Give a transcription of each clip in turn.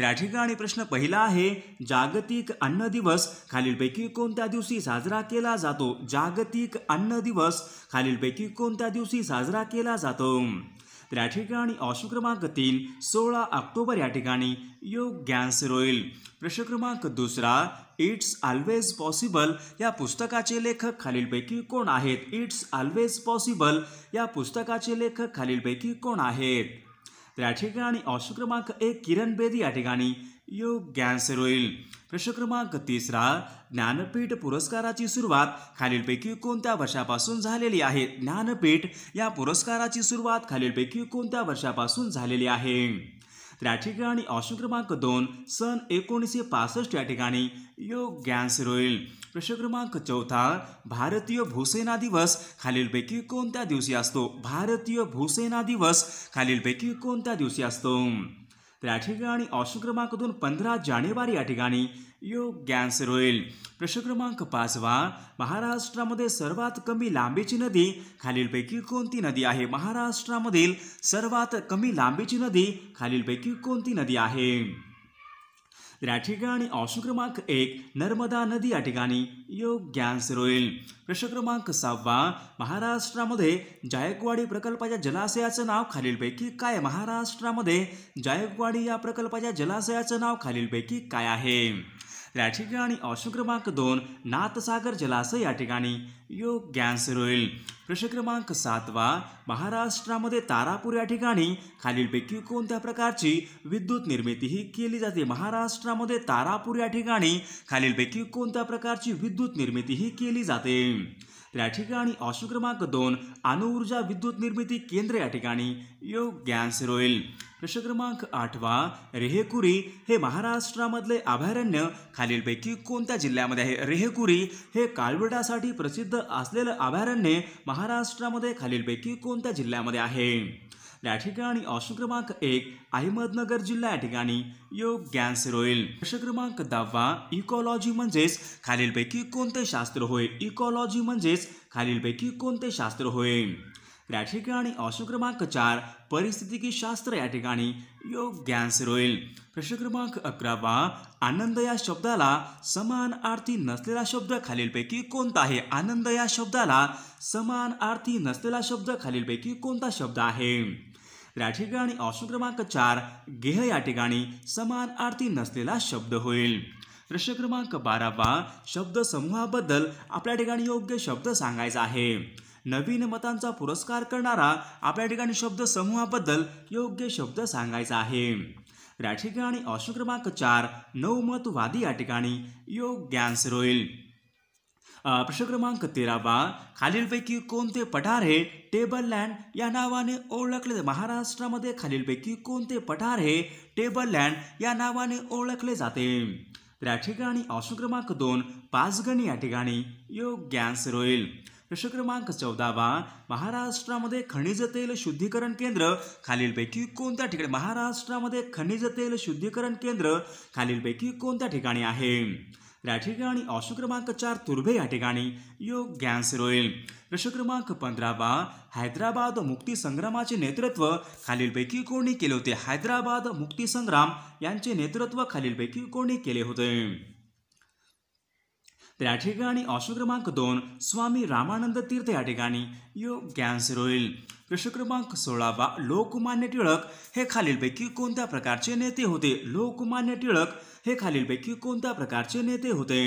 त्या ठिकाणी प्रश्न पहिला आहे, जागतिक अन्न दिवस खालीलपैकी कोणत्या दिवशी साजरा केला जातो? जागतिक अन्न दिवस खालीलपैकी कोणत्या दिवशी साजरा केला जातो? त्या ठिकाणी ऑप्शन क्रमांक 3 16 ऑक्टोबर या ठिकाणी योग्य आन्सर होईल। प्रश्न क्रमांक 2 इट्स ऑलवेज पॉसिबल या पुस्तकाचे लेखक खालीलपैकी कोण आहेत? इट्स ऑलवेज पॉसिबल या पुस्तकाचे लेखक खालीलपैकी कोण आहेत? त्या ठिकाणी ऑप्शन क्रमांक 1 किरण बेदी या ठिकाणी योग्य आन्सर होईल। प्रश्न क्रमांक 3 ज्ञानपीठ पुरस्काराची सुरुवात खालीलपैकी कोणत्या वर्षापासून झालेली आहे? ज्ञानपीठ या पुरस्काराची सुरुवात खालीलपैकी कोणत्या वर्षापासून झालेली आहे? त्या ठिकाणी ऑप्शन क्रमांक 2 सन 1965 या ठिकाणी योग्य आन्सर होईल। प्रश्न क्रमांक 4 भारतीय भूसेना दिवस खालीलपैकी कोणत्या दिवशी असतो? भारतीय भूसेना दिवस खालीलपैकी कोणत्या दिवशी असतो? त्या ठिकाणी ऑप्शन क्रमांक 2 15 जानेवारी या ठिकाणी योग्य आन्सर होईल। प्रश्न क्रमांक 5 महाराष्ट्रामध्ये सर्वात कमी लांबीची नदी खालीलपैकी कोणती नदी आहे? महाराष्ट्रामधील सर्वात कमी लांबीची नदी खालीलपैकी कोणती नदी आहे? त्या ठिकाणी ऑप्शन क्रमांक 1 नर्मदा नदी या ठिकाणी योग्य आन्सर होईल। प्रश्न क्रमांक 6 महाराष्ट्रामध्ये जायकवाडी प्रकल्पाच्या जलाशयाचे नाव खालीलपैकी काय? महाराष्ट्रामध्ये जायकवाडी या प्रकल्पाच्या जलाशयाचे नाव खालीलपैकी काय आहे? त्या ठिकाणी ऑप्शन क्रमांक 2 नाथसागर जलाशय या ठिकाणी योग्य आन्सर होईल। प्रश्न क्रमांक 7 महाराष्ट्रामध्ये तारापूर या ठिकाणी खालीलपैकी कोणत्या प्रकारची विद्युत निर्मिती ही केली जाते? महाराष्ट्रामध्ये तारापूर या ठिकाणी खालीलपैकी कोणत्या प्रकारची विद्युत निर्मिती ही केली जाते? त्या ठिकाणी ऑप्शन क्रमांक 2 अणुऊर्जा विद्युत निर्मिती केंद्र या ठिकाणी योग्य आन्सर होईल। प्रश्न क्रमांक 8 रेहेकुरी हे महाराष्ट्रामधले अभयारण्य खालीलपैकी कोणत्या जिल्ह्यामध्ये आहे? रेहेकुरी हे काळविटासाठी प्रसिद्ध असलेले अभयारण्य महाराष्ट्रामध्ये खालीलपैकी कोणत्या जिल्ह्यामध्ये आहे? त्या ठिकाणी ऑप्शन क्रमांक 1 अहमदनगर जिल्हा या ठिकाणी योग्य आन्सर होईल। प्रश्न क्रमांक 10 इकॉलॉजी म्हणजेच खालीलपैकी कोणते शास्त्र होय? इकॉलॉजी म्हणजेच खालीलपैकी कोणते शास्त्र होय? त्या ठिकाणी ऑप्शन क्रमांक 4 परिस्थितिकी शास्त्र या ठिकाणी योग्य आन्सर होईल। प्रश्न क्रमांक 11 आनंद या शब्दाला समान अर्थी नसलेला शब्द खालीलपैकी कोणता आहे? आनंद या शब्दाला समान अर्थी नसलेला शब्द खालीलपैकी कोणता शब्द आहे? त्या ठिकाणी ऑप्शन क्रमांक 4 गेह या ठिकाणी समान अर्थी नसलेला शब्द होईल। प्रश्न क्रमांक 12 शब्द समूहाबद्दल आपल्या ठिकाणी योग्य शब्द सांगायचा आहे। नवीन मतांचा पुरस्कार करणारा आपल्या ठिकाणी शब्द समूहाबद्दल योग्य शब्द सांगायचा आहे। त्या ठिकाणी ऑप्शन क्रमांक 4 नवमतवादी या ठिकाणी योग्य आन्सर होईल। प्रश्न क्रमांक 13 खालीलपैकी कोणते पठार हे टेबल लँड या नावाने ओळखले जाते? महाराष्ट्रामध्ये खालीलपैकी कोणते पठार हे टेबल लँड या नावाने ओळखले जाते? त्या ठिकाणी ऑप्शन क्रमांक 2 पाचगणी या ठिकाणी योग्य आन्सर होईल। प्रश्न क्रमांक 14 महाराष्ट्रामध्ये खनिज तेल शुद्धीकरण केंद्र खालीलपैकी कोणत्या ठिकाणी? महाराष्ट्रामध्ये खनिज तेल शुद्धीकरण केंद्र खालीलपैकी कोणत्या ठिकाणी आहे? त्या ठिकाणी ऑप्शन क्रमांक 4 तुर्भे या ठिकाणी योग्य आन्सर होईल। प्रश्न क्रमांक 15 हैदराबाद मुक्ती संग्रामाचे नेतृत्व खालीलपैकी कोणी केले होते? हैदराबाद मुक्ती संग्राम यांचे नेतृत्व खालीलपैकी कोणी केले होते? त्या ठिकाणी ऑप्शन क्रमांक 2 स्वामी रामानंद तीर्थ या ठिकाणी योग्य आन्सर होईल। प्रश्न क्रमांक 16 लोकमान्य टिळक हे खालीलपैकी कोणत्या प्रकारचे नेते होते? लोकमान्य टिळक हे खालीलपैकी कोणत्या प्रकारचे नेते होते?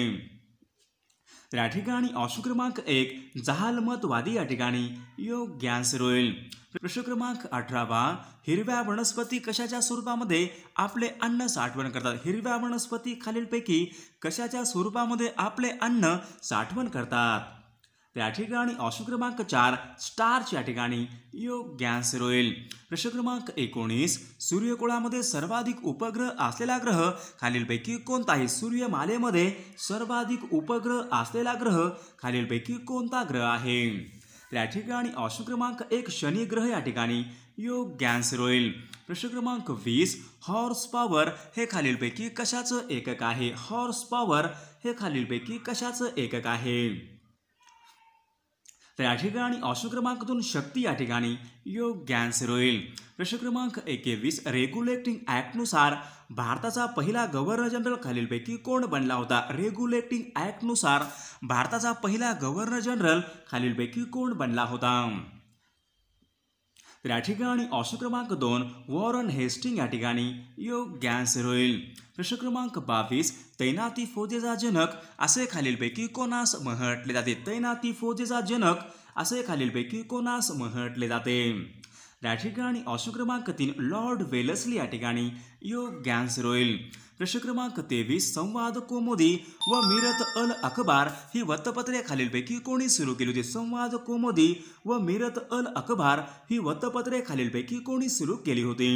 त्या ठिकाणी ऑप्शन क्रमांक 1 जहालमतवादी या ठिकाणी योग्य आन्सर होईल। प्रश्न क्रमांक 18 हिरव्या वनस्पती कशाच्या स्वरूपामध्ये आपले अन्न साठवण करतात? हिरव्या वनस्पती खालीलपैकी कशाच्या स्वरूपामध्ये आपले अन्न साठवण करतात? त्या ठिकाणी ऑप्शन क्रमांक 4 स्टार्च या ठिकाणी योग्य आन्सर होईल। प्रश्न क्रमांक 19 सूर्यकुळामध्ये सर्वाधिक उपग्रह असलेला ग्रह खालीलपैकी कोणता आहे? सूर्यमालेमध्ये सर्वाधिक उपग्रह असलेला ग्रह खालीलपैकी कोणता ग्रह आहे? त्या ठिकाणी ऑप्शन क्रमांक 1 शनि ग्रह या ठिकाणी योग्य आन्सर होईल। प्रश्न क्रमांक 20 हॉर्स पॉवर हे खालीलपैकी कशाचं एकक आहे? हॉर्स पॉवर हे खालीलपैकी कशाचं एकक आहे? तर या ठिकाणी ऑप्शन क्रमांकातून शक्ती या ठिकाणी योग्य आन्सर होईल। प्रश्न क्रमांक 21 रेग्युलेटिंग ऍक्ट नुसार भारताचा पहिला गव्हर्नर जनरल खालीलपैकी कोण बनला होता। रेग्युलेटिंग ऍक्ट नुसार भारताचा पहिला गव्हर्नर जनरल खालीलपैकी कोण बनला होता। तर या ठिकाणी ऑप्शन क्रमांक 2 वॉरन हेस्टिंग या ठिकाणी योग्य आन्सर होईल। प्रश्न क्रमांक 22 तैनाती फौजेचा जनक असे खालीलपैकी कोणास म्हटले जाते। तैनाती फौजेचा जनक असे खालीलपैकी कोणास म्हटले जाते। या ठिकाणी ऑप्शन क्रमांक 3 लॉर्ड वेलस्ली या ठिकाणी योग्य आन्सर होईल। प्रश्न क्रमांक 23 संवाद कौमुदी व मीरत अल अखबार ही वृत्तपत्रे खालीलपैकी कोणी सुरू केली होती। संवाद कौमुदी व मीरत अल अखबार ही वृत्तपत्रे खालीलपैकी कोणी सुरू केली होती।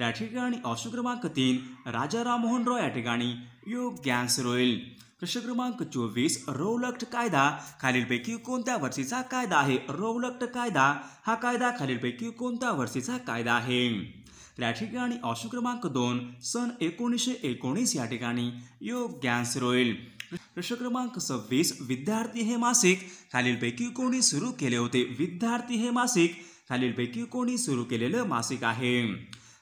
या ठिकाणी ऑप्शन क्रमांक 3 राजा राम मोहन रॉय या ठिकाणी योग्य आन्सर होईल। प्रश्न क्रमांक 24 रौलट कायदा खालीलपैकी कोणत्या वर्षीचा कायदा आहे। रौलट कायदा हा कायदा खालीलपैकी कोणत्या वर्षीचा कायदा आहे। या ठिकाणी ऑप्शन क्रमांक 2 सन 1919 या ठिकाणी योग्य आन्सर होईल। प्रश्न क्रमांक 26 विद्यार्थी हे मासिक खालीलपैकी कोणी सुरू केले होते। विद्यार्थी हे मासिक खालीलपैकी कोणी सुरू केलेले मासिक आहे।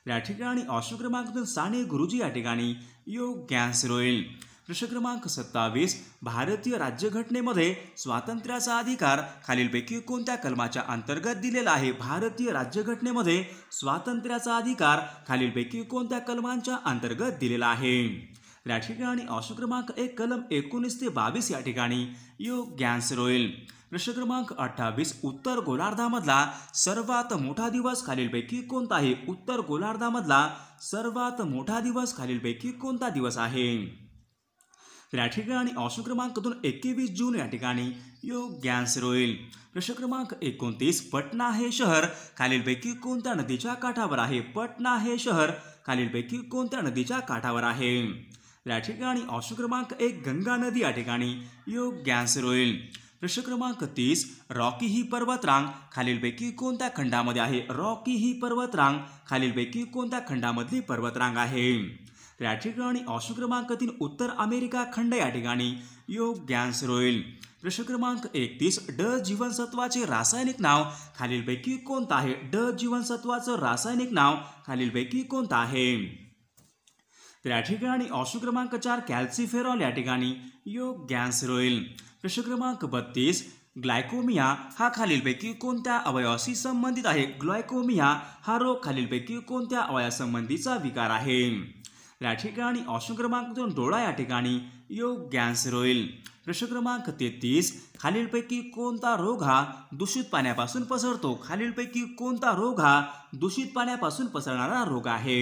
या ठिकाणी ऑप्शन क्रमांक 2 साने गुरुजी या ठिकाणी योग्य आन्सर होईल। प्रश्न क्रमांक 27 भारतीय राज्यघटनेमध्ये स्वातंत्र्याचा अधिकार खालीलपैकी कोणत्या कलमाच्या अंतर्गत दिलेला आहे। भारतीय राज्यघटनेमध्ये स्वातंत्र्याचा अधिकार खालीलपैकी कोणत्या कलमांच्या अंतर्गत दिलेला आहे। या ठिकाणी ऑप्शन क्रमांक 1 कलम 19 ते 22 या ठिकाणी योग्य आन्सर होईल। प्रश्न क्रमांक 28 उत्तर गोलार्धामधला सर्वात मोठा दिवस खालीलपैकी कोणता आहे। उत्तर गोलार्धामधला सर्वात मोठा दिवस खालीलपैकी कोणता दिवस आहे। या ठिकाणी ऑप्शन क्रमांक 2 21 जून या ठिकाणी योग्य आन्सर होईल। प्रश्न क्रमांक 29 पटना हे शहर खालीलपैकी कोणत्या नदीच्या काठावर आहे। पटना हे शहर खालीलपैकी कोणत्या नदीच्या काठावर आहे। या ठिकाणी ऑप्शन क्रमांक 1 गंगा नदी या ठिकाणी योग्य आन्सर होईल। प्रश्न क्रमांक 30 रॉकी ही पर्वतरांग खालीलपैकी कोणत्या खंडामध्ये आहे। रॉकी ही पर्वतरांग खालीलपैकी कोणत्या खंडामधली पर्वतरांग आहे। या ठिकाणी ऑप्शन क्रमांक 3 उत्तर अमेरिका खंड या ठिकाणी योग्य आन्सर होईल। प्रश्न क्रमांक 31 ड जीवनसत्वाचे रासायनिक नाव खालीलपैकी कोणता आहे। ड जीवनसत्वाचं रासायनिक नाव खालीलपैकी कोणता आहे। तर या ठिकाणी ऑप्शन क्रमांक 4 कॅल्सिफेरॉल या ठिकाणी योग्य आन्सर होईल। प्रश्न क्रमांक 32 ग्लायकोमिया हा खालीलपैकी कोणत्या अवयवाशी संबंधित आहे। ग्लायकोमिया हा रोग खालीलपैकी कोणत्या अवयवासंबंधीचा विकार आहे। या ठिकाणी ऑप्शन क्रमांक 2 डोळा या ठिकाणी योग्य आन्सर होईल। प्रश्न क्रमांक 33 खालीलपैकी कोणता रोग हा दूषित पाण्यापासून पसरतो। खालीलपैकी कोणता रोग हा दूषित पाण्यापासून पसरणारा रोग आहे।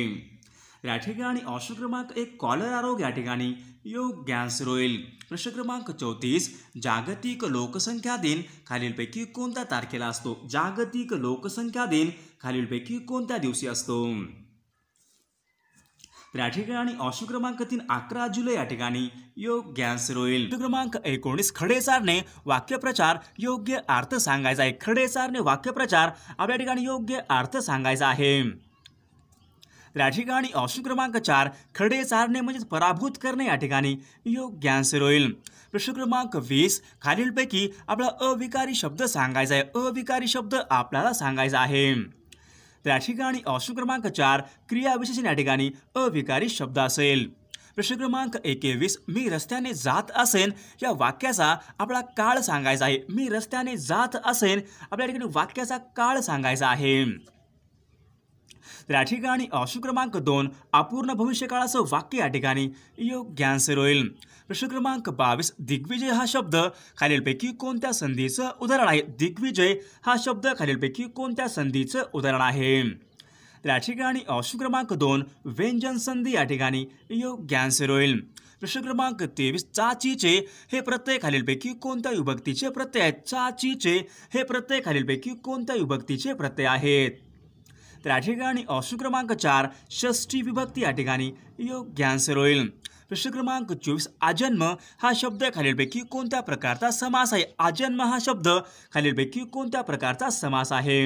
या ठिकाणी ऑप्शन क्रमांक 1 कॉलरा रोग या ठिकाणी योग्य आन्सर होईल। प्रश्न क्रमांक 34 जागतिक लोकसंख्या दिन खालीलपैकी कोणत्या तारखेला असतो। जागतिक लोकसंख्या दिन खालीलपैकी कोणत्या दिवशी असतो। तर या ठिकाणी ऑप्शन क्रमांक 3 11 जुलै या ठिकाणी योग्य आन्सर होईल। प्रश्न क्रमांक 19 खडेसारने वाक्यप्रचार योग्य अर्थ सांगायचा आहे। खडेसारने वाक्यप्रचार आपल्या ठिकाणी योग्य अर्थ सांगायचा आहे। तर या ठिकाणी ऑप्शन क्रमांक 4 खडेसारने म्हणजे पराभूत करणे या ठिकाणी योग्य आन्सर होईल। प्रश्न क्रमांक 20 खालीलपैकी आपला अविकारी शब्द सांगायचा आहे। अविकारी शब्द आपल्याला सांगायचा आहे। तर या ठिकाणी ऑप्शन क्रमांक 4 क्रियाविशेषण या ठिकाणी अविकारी शब्द असेल। प्रश्न क्रमांक 21 मी रस्त्याने जात असेन या वाक्याचा आपला काळ सांगायचा आहे। मी रस्त्याने जात असेन आपल्या ठिकाणी वाक्याचा काळ सांगायचा आहे। तर या ठिकाणी ऑप्शन क्रमांक 2 अपूर्ण भविष्यकाळाचं वाक्य या ठिकाणी योग्य आन्सर होईल। प्रश्न क्रमांक 22 दिग्विजय हा शब्द खालीलपैकी कोणत्या संधीचं उदाहरण आहे। दिग्विजय हा शब्द खालीलपैकी कोणत्या संधीचं उदाहरण आहे। तर या ठिकाणी ऑप्शन क्रमांक 2 व्यंजन संधी या ठिकाणी योग्य आन्सर होईल। प्रश्न क्रमांक 23 चाचीचे हे प्रत्यय खालीलपैकी कोणत्या विभक्तीचे प्रत्यय आहेत। चाचीचे हे प्रत्यय खालीलपैकी कोणत्या विभक्तीचे प्रत्यय आहेत। तर या ठिकाणी ऑप्शन क्रमांक 4 षष्ठी विभक्ती या ठिकाणी योग्य आन्सर होईल। प्रश्न क्रमांक 24 आजन्म हा शब्द खालीलपैकी कोणत्या प्रकारचा समास आहे। आजन्म हा शब्द खालीलपैकी कोणत्या प्रकारचा समास आहे।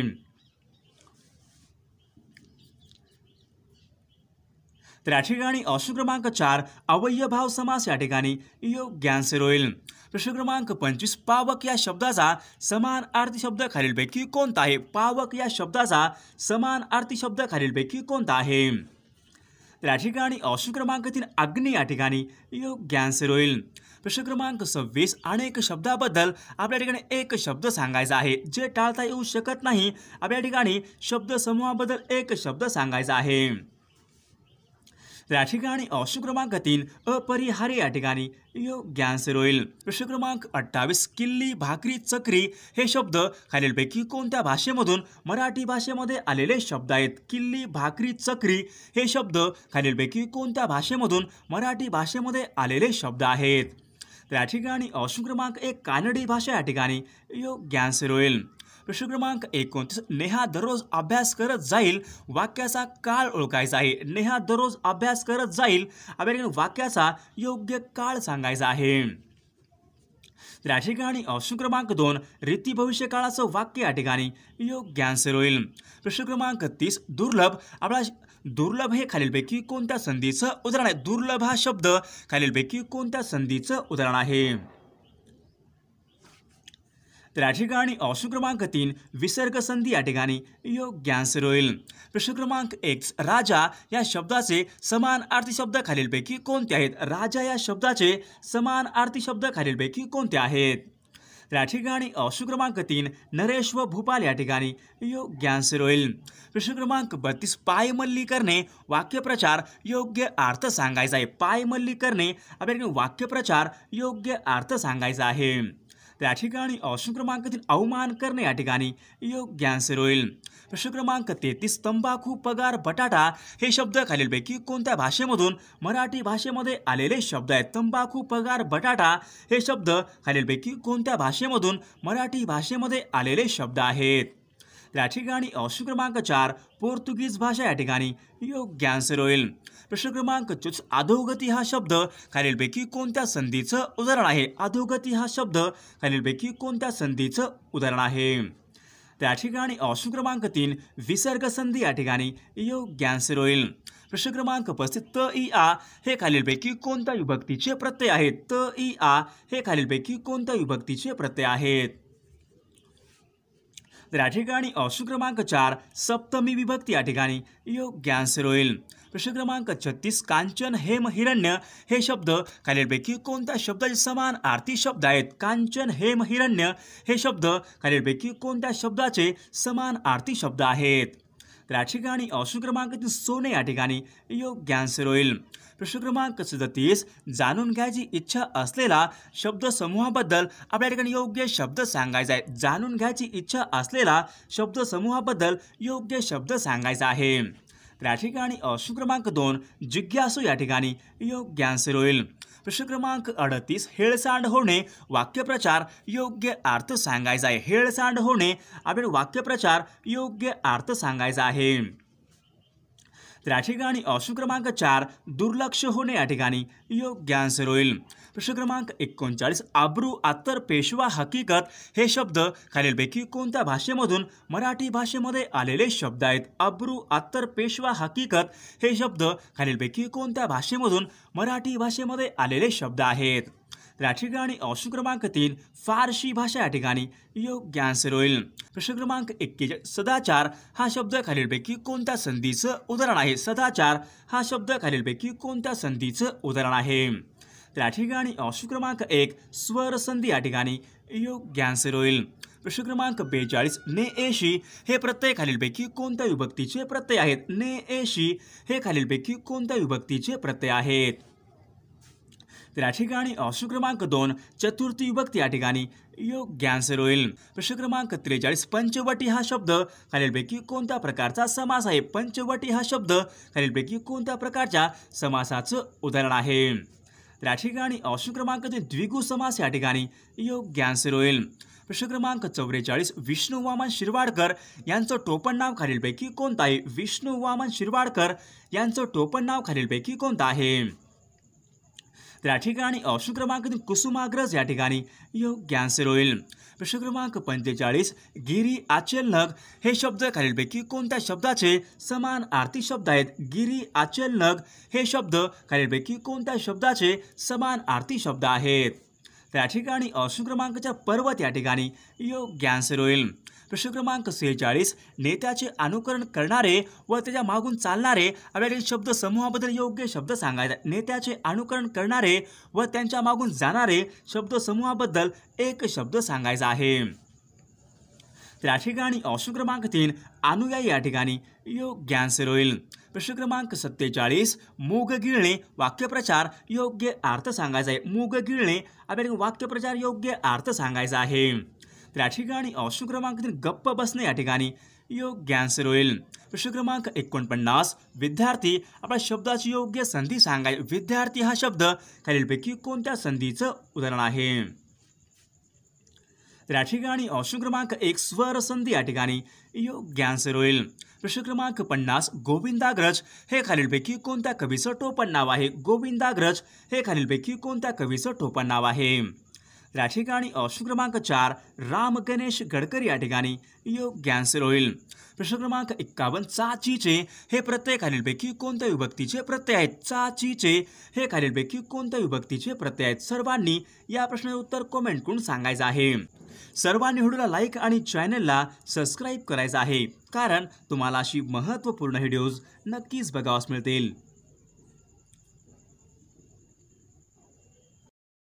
तर या ठिकाणी ऑप्शन क्रमांक 4 अवयभाव समास या ठिकाणी योग्य आन्सर होईल। प्रश्न क्रमांक 25 पावक या शब्दाचा समान अर्थी शब्द खालीलपैकी कोणता आहे? पावक या शब्दाचा समान अर्थी शब्द खालीलपैकी कोणता आहे? तर या ठिकाणी ऑप्शन क्रमांक 3 अग्नि या ठिकाणी योग्य आन्सर होईल। प्रश्न क्रमांक 26 अनेक शब्दाबद्दल आपल्या ठिकाणी एक शब्द सांगायचा आहे, जे टाळता येऊ शकत नाही। आपल्या ठिकाणी शब्द समूहाबद्दल एक शब्द सांगायचा आहे। या ठिकाणी ऑप्शन क्रमांक 3 अपरिहार्य या ठिकाणी योग्य आन्सर होईल। प्रश्न क्रमांक 28 किल्ली भाकरी चक्री हे शब्द खालीलपैकी कोणत्या भाषेमधून मराठी भाषेमध्ये आलेले शब्द आहेत? किल्ली भाकरी चक्री हे शब्द खालीलपैकी कोणत्या भाषेमधून मराठी भाषेमध्ये आलेले शब्द आहेत? तर या ठिकाणी ऑप्शन क्रमांक 1 कानडी भाषा या ठिकाणी योग्य आन्सर होईल। प्रश्न क्रमांक 29 नेहा दररोज अभ्यास करत जाईल वाक्याचा काळ ओळखायचा आहे। नेहा दररोज अभ्यास करत जाईल आपल्याला वाक्याचा योग्य काळ सांगायचा आहे। तर या ठिकाणी ऑप्शन क्रमांक 2 रीती भविष्य काळाचं वाक्य या ठिकाणी योग्य आन्सर होईल। प्रश्न क्रमांक 30 दुर्लभ आपला दुर्लभ हे खालीलपैकी कोणत्या संधीचं उदाहरण आहे? दुर्लभ हा शब्द खालीलपैकी कोणत्या संधीचं उदाहरण आहे? तर या ठिकाणी ऑप्शन क्रमांक 3 विसर्ग संधी या ठिकाणी योग्य आन्सर होईल। प्रश्न क्रमांक 1 राजा या शब्दाचे समान अर्थी शब्द खालीलपैकी कोणते आहेत? राजा या शब्दाचे समान अर्थी शब्द खालीलपैकी कोणते आहेत? तर या ठिकाणी ऑप्शन क्रमांक 3 नरेश व भूपाल या ठिकाणी योग्य आन्सर होईल। प्रश्न क्रमांक 32 पायमल्ली करणे वाक्यप्रचार योग्य अर्थ सांगायचा आहे। पायमल्ली करणे आपल्याला वाक्यप्रचार योग्य अर्थ सांगायचा आहे। या ठिकाणी ऑप्शन क्रमांक 3 अवमान करणे या ठिकाणी योग्य आन्सर होईल। प्रश्न क्रमांक 33 तंबाखू पगार बटाटा हे शब्द खालीलपैकी कोणत्या भाषेमधून मराठी भाषेमध्ये आलेले शब्द आहेत? तंबाखू पगार बटाटा हे शब्द खालीलपैकी कोणत्या भाषेमधून मराठी भाषेमध्ये आलेले शब्द आहेत? या ठिकाणी ऑप्शन क्रमांक 4 पोर्तुगीज भाषा या ठिकाणी योग्य आन्सर होईल। प्रश्न क्रमांक 5 अधोगती हा शब्द खालीलपैकी कोणत्या संधीचं उदाहरण आहे? अधोगती हा शब्द खालीलपैकी कोणत्या संधीचं उदाहरण आहे? त्या ठिकाणी ऑप्शन क्रमांक 3 विसर्ग संधी या ठिकाणी योग्य आन्सर होईल। प्रश्न क्रमांक 35 त इ आ हे खालीलपैकी कोणत्या विभक्तीचे प्रत्यय आहेत? त इ आ हे खालीलपैकी कोणत्या विभक्तीचे प्रत्यय आहेत? तर या ठिकाणी ऑप्शन क्रमांक 4 सप्तमी विभक्ती या ठिकाणी योग्य आन्सर होईल। प्रश्न क्रमांक 36 कांचन हेम हिरण्य हे शब्द खालीलपैकी कोणत्या शब्दाचे समान अर्थी शब्द आहेत? कांचन हेम हिरण्य हे शब्द खालीलपैकी कोणत्या शब्दाचे समान अर्थी शब्द आहेत? तर या ठिकाणी ऑप्शन क्रमांक 3 सोने या ठिकाणी योग्य आन्सर होईल। प्रश्न क्रमांक 37 जाणून घ्यायची इच्छा असलेला शब्द समूहाबद्दल आपल्या ठिकाणी योग्य शब्द सांगायचा आहे। जाणून घ्यायची इच्छा असलेला शब्द समूहाबद्दल योग्य शब्द सांगायचा आहे। तर या ठिकाणी ऑप्शन क्रमांक 2 जिज्ञासू या ठिकाणी योग्य आन्सर होईल। प्रश्न क्रमांक 38 हेळसांड होणे वाक्यप्रचार योग्य अर्थ सांगायचा आहे। हेळसांड होणे आपल्याला वाक्यप्रचार योग्य अर्थ सांगायचा आहे। तर या ठिकाणी ऑप्शन क्रमांक 4 दुर्लक्ष होणे या ठिकाणी योग्य आन्सर होईल। प्रश्न क्रमांक 39 आब्रू आत्तर पेशवा हकीकत हे शब्द खालीलपैकी कोणत्या भाषेमधून मराठी भाषेमध्ये आलेले शब्द आहेत? आब्रू आत्तर पेशवा हकीकत हे शब्द खालीलपैकी कोणत्या भाषेमधून मराठी भाषेमध्ये आलेले शब्द आहेत? तर या ठिकाणी ऑप्शन क्रमांक 3 फारसी भाषा या ठिकाणी योग्य आन्सर होईल। प्रश्न क्रमांक 41 सदाचार हा शब्द खालीलपैकी कोणत्या संधीचं उदाहरण आहे? सदाचार हा शब्द खालीलपैकी कोणत्या संधीचं उदाहरण आहे? तर या ठिकाणी ऑप्शन क्रमांक 1 स्वर संधी या ठिकाणी योग्य आन्सर होईल। प्रश्न क्रमांक 42 ने एशी हे प्रत्यय खालीलपैकी कोणत्या विभक्तीचे प्रत्यय आहेत? ने एशी हे खालीलपैकी कोणत्या विभक्तीचे प्रत्यय आहेत? तर या ठिकाणी ऑप्शन क्रमांक 2 चतुर्थी विभक्ती या ठिकाणी योग्य आन्सर होईल। प्रश्न क्रमांक 43 पंचवटी हा शब्द खालीलपैकी कोणत्या प्रकारचा समास आहे? पंचवटी हा शब्द खालीलपैकी कोणत्या प्रकारच्या समासाचं उदाहरण आहे? तर या ठिकाणी ऑप्शन क्रमांक 3 द्विगु समास या ठिकाणी योग्य आन्सर होईल। प्रश्न क्रमांक 44 विष्णू वामन शिरवाडकर यांचं टोपण नाव खालीलपैकी कोणतं आहे? विष्णू वामन शिरवाडकर यांचं टोपण नाव खालीलपैकी कोणतं आहे? तर ऑप्शन क्रमांक 3 कुसुमाग्रज या ठिकाणी योग्य आन्सर होईल। प्रश्न क्रमांक 45 गिरी आचलनग हे शब्द खालीलपैकी कोणत्या शब्दाचे समान अर्थी शब्द आहेत। गिरी आचलनग हे शब्द खालीलपैकी कोणत्या शब्दाचे समान अर्थी शब्द आहेत। त्या ठिकाणी ऑप्शन क्रमांक 4 पर्वत या ठिकाणी योग्य आन्सर होईल। प्रश्न क्रमांक 46 नेत्याचे अनुकरण करणारे व त्याच्या मागून चालणारे अव्यातील शब्द समूहाबद्दल योग्य शब्द सांगायचा। नेत्याचे अनुकरण करणारे व त्यांच्या मागून जाणारे शब्द समूहाबद्दल एक शब्द सांगायचा आहे। त्या ठिकाणी ऑप्शन क्रमांक 3 अनुयायी या ठिकाणी योग्य आन्सर होईल। प्रश्न क्रमांक 47 मूग गिळणे वाक्यप्रचार योग्य अर्थ सांगायचा आहे। मूग गिळणे अव्यातील वाक्यप्रचार योग्य अर्थ सांगायचा आहे। त्या ठिकाणी ऑप्शन क्रमांक 3 गप्प बसणे या ठिकाणी योग्य आन्सर होईल। प्रश्न क्रमांक 49 विद्यार्थी आपल्या शब्दाची योग्य संधी सांगाय। विद्यार्थी हा शब्द खालीलपैकी कोणत्या संधीचं उदाहरण आहे। त्या ठिकाणी ऑप्शन क्रमांक 1 स्वर संधी या ठिकाणी योग्य आन्सर होईल। प्रश्न क्रमांक 50 गोविंदाग्रज हे खालीलपैकी कोणत्या कवीचं टोपण नाव आहे। गोविंदाग्रज हे खालीलपैकी कोणत्या कवीचं टोपण नाव आहे। त्या ठिकाणी ऑप्शन क्रमांक 4 राम गणेश गडकरी या ठिकाणी योग्य आन्सर होईल। प्रश्न क्रमांक 51 चाचीचे हे प्रत्यय खालीलपैकी कोणत्या विभक्तीचे प्रत्यय आहेत। चाचीचे हे खालीलपैकी कोणत्या विभक्तीचे प्रत्यय आहेत। सर्वांनी या प्रश्नाचे उत्तर कमेंट करून सांगायचं आहे। सर्वांनी व्हिडिओला लाईक आणि चॅनलला सबस्क्राईब करायचं आहे, कारण तुम्हाला अशी महत्त्वपूर्ण व्हिडिओज नक्कीच बघावास मिळतील।